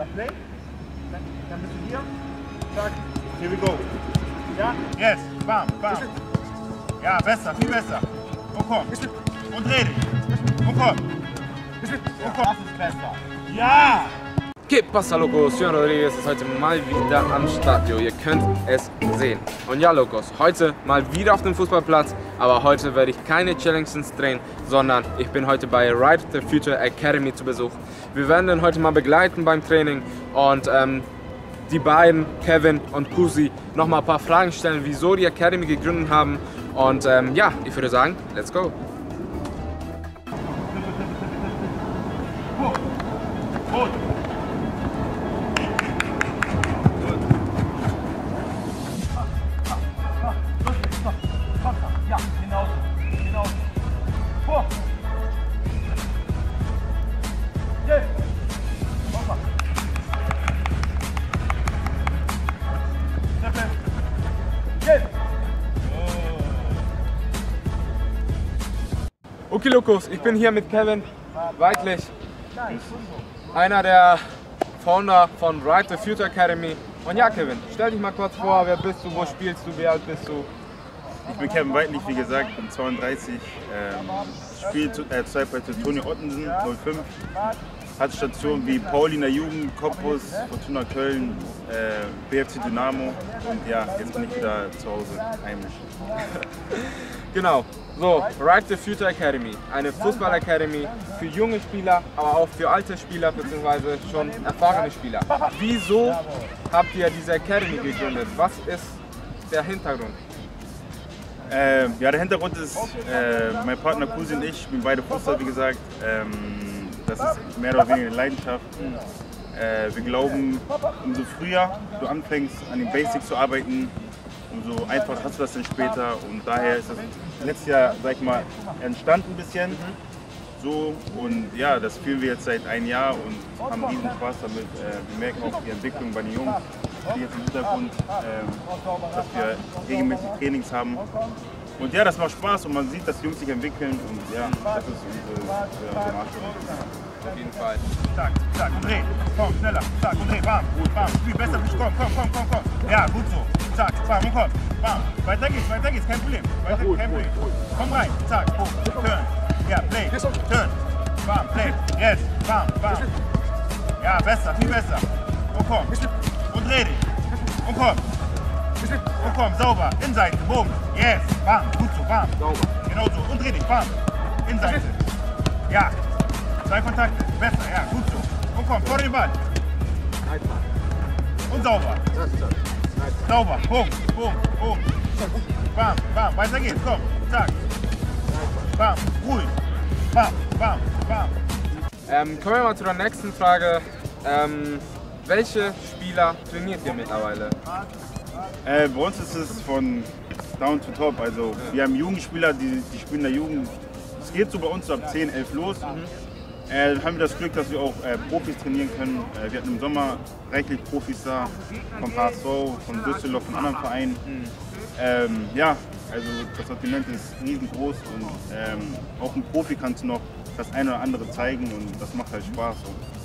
Dann play. Dann bist du hier. Zack. Here we go. Ja? Yes. Bam. Bam. Ja, besser. Viel besser. Und komm. Und dreh dich. Und komm. Und komm. Das ist besser. Ja! ¿Qué pasa, Locos? Julivan Rodríguez ist heute mal wieder am Stadio. Ihr könnt es sehen. Und ja, Locos, heute mal wieder auf dem Fußballplatz. Aber heute werde ich keine Challenges drehen, sondern ich bin heute bei Write the Future Academy zu Besuch. Wir werden den heute mal begleiten beim Training und die beiden, Kevin und Kusi, nochmal ein paar Fragen stellen, wieso die Academy gegründet haben. Und ja, ich würde sagen, let's go! Okay, Lukas, ich bin hier mit Kevin Weidlich, einer der Founder von Write the Future Academy. Und ja, Kevin, stell dich mal kurz vor, wer bist du, wo spielst du, wie alt bist du? Ich bin Kevin Weidlich, wie gesagt, bin 32, spiele zurzeit bei Tony Ottensen, 05, hat Stationen wie Pauliner Jugend, Copus, Fortuna Köln, BFC Dynamo und ja, jetzt bin ich wieder zu Hause, heimisch. Genau, so, Write the Future Academy, eine Fußball-Academy für junge Spieler, aber auch für alte Spieler bzw. schon erfahrene Spieler. Wieso habt ihr diese Academy gegründet? Was ist der Hintergrund? Ja, der Hintergrund ist, mein Partner Kusi und ich, bin beide Fußball, wie gesagt. Das ist mehr oder weniger eine Leidenschaft. Wir glauben, umso früher du anfängst, an den Basics zu arbeiten, umso einfacher hast du das dann später. Und daher ist das letztes Jahr, sag ich mal, entstanden ein bisschen. So, und ja, das spielen wir jetzt seit einem Jahr und haben riesen Spaß damit. Wir merken auch die Entwicklung bei den Jungs, die jetzt im Hintergrund, dass wir regelmäßig Trainings haben. Und ja, das macht Spaß und man sieht, dass die Jungs sich entwickeln und ja, das ist unsere Marke. Auf jeden Fall. Zack, zack und dreh. Komm, schneller. Zack und dreh. Bam, gut, bam. Spiel besser, komm, komm. Ja, gut so. Zack, bam und komm. Bam. Weiter geht's, kein Problem. Komm rein. Zack, boom. Turn. Ja, play. Turn. Bam, play. Yes. Bam, bam. Ja, besser, viel besser. Und komm. Und dreh dich. Und komm. Und komm, sauber, Innenseite, Bogen, yes, warm, gut so, warm, sauber, genau so, und dreh dich, warm, Innenseite, ja, zwei Kontakte, besser, ja, gut so, und komm, vor den Ball, und sauber, sauber, Bogen, Bogen, warm, warm, weiter geht's, komm, zack, warm, ruhig, warm, warm. Kommen wir mal zu der nächsten Frage, welche Spieler trainiert ihr mittlerweile? Bei uns ist es von down to top, also wir haben Jugendspieler, die spielen in der Jugend. Es geht so bei uns so ab 10, 11 los. Dann haben wir das Glück, dass wir auch Profis trainieren können. Wir hatten im Sommer reichlich Profis da, vom HSV, von Düsseldorf, von anderen Vereinen. Ja, also das Sortiment ist riesengroß und auch ein Profi kannst du noch das eine oder andere zeigen und das macht halt Spaß.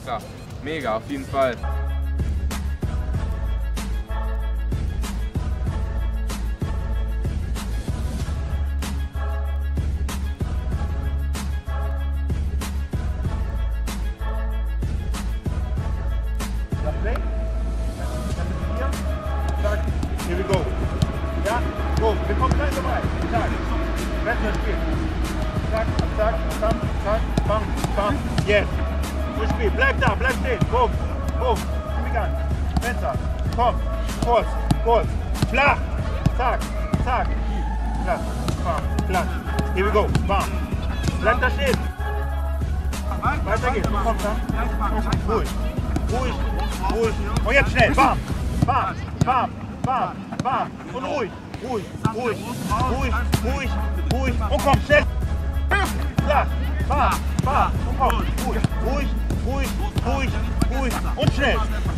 Klar, mega, auf jeden Fall. Here we go. Ja, go. Wir kommen gleich dabei. Zack. Besser Spiel. Zack, zack, bam, zack, bam, bam. Yes. Gut Spiel. Bleib da, bleib stehen. Go. Go. Komm ich an. Besser. Komm. Kurz. Kurz. Flach. Zack. Zack. Flach. Bam. Flach. Here we go. Bam. Bleib da stehen. Weiter geht's. Komm da. Ruhig. Ruhig. Ruhig. Und jetzt schnell. Bam. Bam. Bam. Warm, warm und ruhig, ruhig, ruhig, ruhig, ruhig, ruhig und komm, schnell. Flach, warm, warm und komm, ruhig, ruhig, ruhig, ruhig, ruhig und schnell.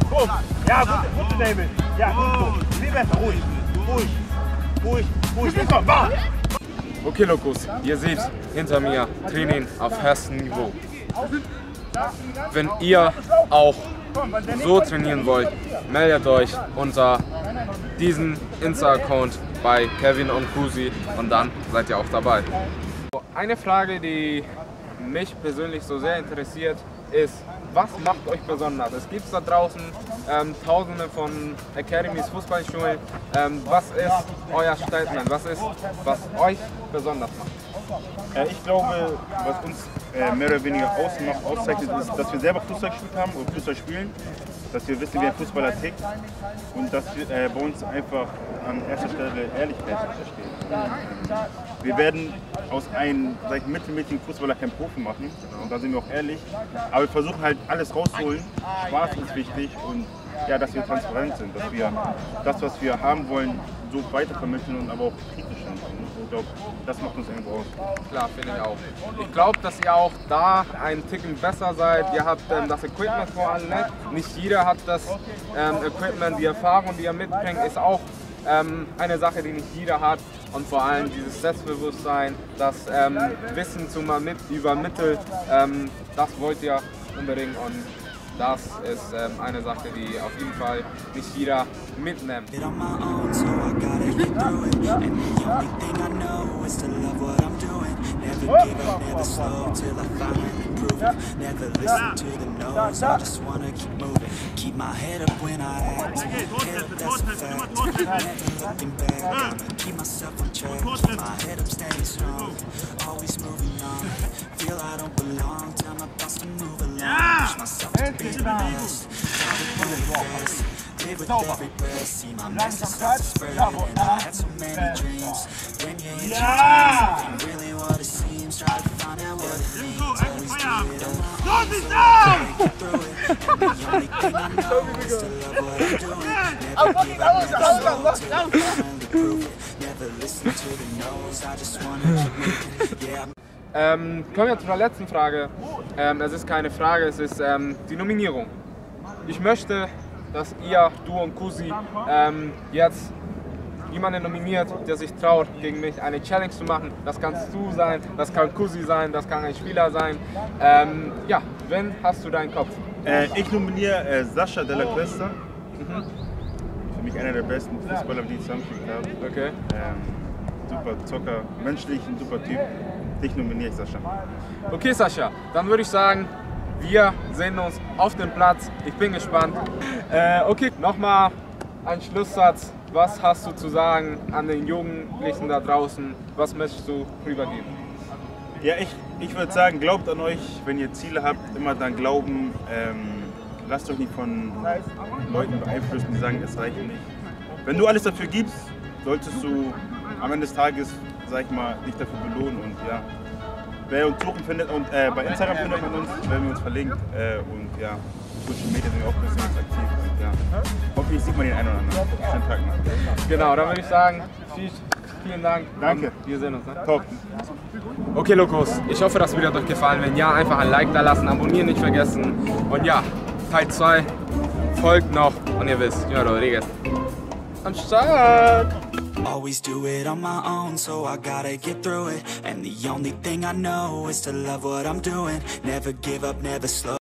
Komm, ja, gute Nebel, ja, gut, so, viel besser, ruhig, ruhig, ruhig, ruhig und komm, warm. Okay, Lukas, ihr seht hinter mir Training auf höchstem Niveau. Wenn ihr auch so trainieren wollt, meldet euch unter diesen Insta-Account bei Kevin und Kusi und dann seid ihr auch dabei. Eine Frage, die mich persönlich so sehr interessiert, ist, was macht euch besonders? Es gibt da draußen tausende von Academies, Fußballschulen. Was ist euer Statement? Was ist, was euch besonders macht? Ich glaube, was uns mehr oder weniger auszeichnet, ist, dass wir selber Fußball gespielt haben oder Fußball spielen, dass wir wissen, wie ein Fußballer tickt und dass wir, bei uns einfach an erster Stelle Ehrlichkeit steht. Wir werden aus einem mittelmäßigen Fußballer keinen Profi machen, und da sind wir auch ehrlich, aber wir versuchen halt alles rauszuholen, Spaß ist wichtig und ja, dass wir transparent sind, dass wir das, was wir haben wollen, so weitervermitteln und aber auch kritisch sind. Und ich glaube, das macht uns irgendwo aus. Klar, finde ich auch. Ich glaube, dass ihr auch da einen Ticken besser seid. Ihr habt das Equipment vor allem nicht jeder hat das Equipment, die Erfahrung, die er mitbringt, ist auch eine Sache, die nicht jeder hat. Und vor allem dieses Selbstbewusstsein, das Wissen zu übermitteln, das wollt ihr unbedingt. Und das ist eine Sache, die auf jeden Fall nicht jeder mitnimmt. Sauber. Langsamkeit. Jawohl. Ja! Los ist kommen wir zu der letzten Frage. Es ist keine Frage, es ist die Nominierung. Ich möchte, dass ihr, du und Kusi, jetzt jemanden nominiert, der sich traut, gegen mich eine Challenge zu machen. Das kannst du sein, das kann Kusi sein, das kann ein Spieler sein. Ja, wen hast du deinen Kopf? Ich nominiere Sascha della Cuesta. Mhm. Für mich einer der besten Fußballer, die ich zusammengespielt habe. Okay. Super Zocker, menschlich ein super Typ. Dich nominiere ich, Sascha. Okay, Sascha, dann würde ich sagen, wir sehen uns auf dem Platz. Ich bin gespannt. Okay, nochmal ein Schlusssatz. Was hast du zu sagen an den Jugendlichen da draußen? Was möchtest du rübergeben? Ja, ich würde sagen, glaubt an euch. Wenn ihr Ziele habt, immer dann glauben. Lasst euch nicht von Leuten beeinflussen, die sagen, es reicht nicht. Wenn du alles dafür gibst, solltest du am Ende des Tages, sag ich mal, dich dafür belohnen. Und ja, wer uns suchen findet und bei Instagram findet man uns, wenn wir uns verlinkt. Und ja, Social Media sind wir auch ein bisschen aktiv. Und, ja, hoffentlich sieht man den einen oder anderen. Schönen Tag noch. Genau, dann würde ich sagen, vielen Dank. Danke. Wir sehen uns. Ne? Top. Okay, Lokos, ich hoffe, das Video hat euch gefallen. Wenn ja, einfach ein Like da lassen, abonnieren nicht vergessen. Und ja, Teil 2 folgt noch. Und ihr wisst, Julivan Rodríguez. Am Start! Always do it on my own, so I gotta get through it. And the only thing I know is to love what I'm doing. Never give up, never slow.